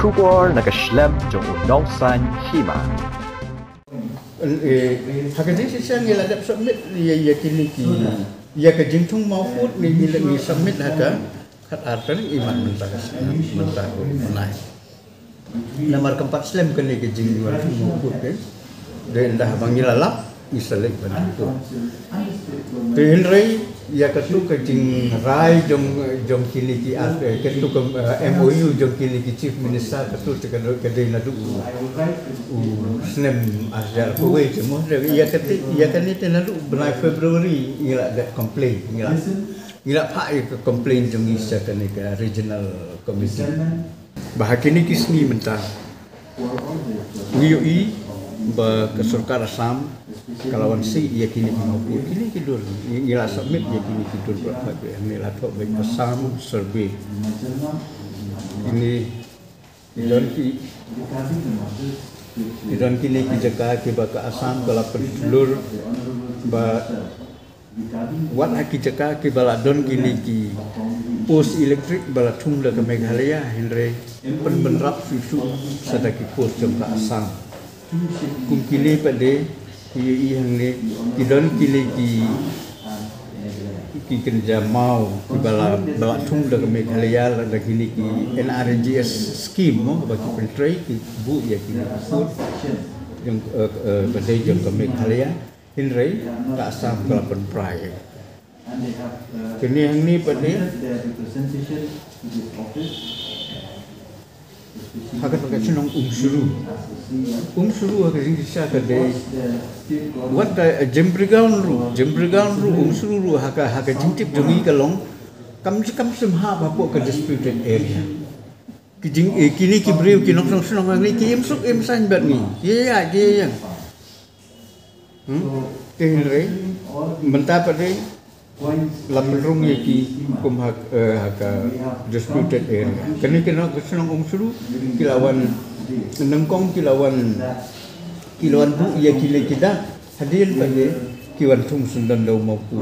큐걸 나가 실람 정우 농산 희망 하거든 시장에 라잡 서밋 예예끼니기 예가 진통 마우풋 미밀이 서밋 하다 kat iman mentah mentah naik nomor keempat Islam kena ke jing dua mukut dan dah panggil lalap misalnya bentuk tehenrei ya ketuk ke jing rai jong kiliki ketuk MOU jong kiliki chief minister ketuk ke dena du Islam azar kowe cuma ya ketik ya kan itu lalu bulan Februari ngira ada komplain ngira Ngilak pak itu komplain jungi secara negara regional committee. Bahakini kisni mentah. Uyui berkesurkar asam kalawan si ia kini mampu kini tidur. Ngilak submit ia kini tidur berapa dia nilai top baik asam survey. Ini idon kini kijaka kibaka asam kalapan tidur ba Wat aki jaka ki baladon kini ki pos elektrik balatung daga Meghalaya Henry pen benrap fisu sadaki pos jangka asam kum kini pade ki hengne ki don kini ki kerja mau ki balatung daga Meghalaya daga kini ki NRGS scheme mo bagi pentrai ki bu ya kini pos yang pade jangka Meghalaya Henry tak asam kelapan prai. Kini yang ni pada hakat pakai senang suru. Suru hakat Indonesia kada. Buat jembrigan ru suru ru hakat jintip jungi kalong. Kam semha bapuk ke disputed area. Kijing kini kibriu kinong senang ni kim suk im san bat ni. Ya. Henry mentah pada laperung yaki kumhak haka disputed area. Kini kena kesenang suru kilawan nengkong kilawan bu yaki le kita hadir pada kiwan tung sundan dau maupun.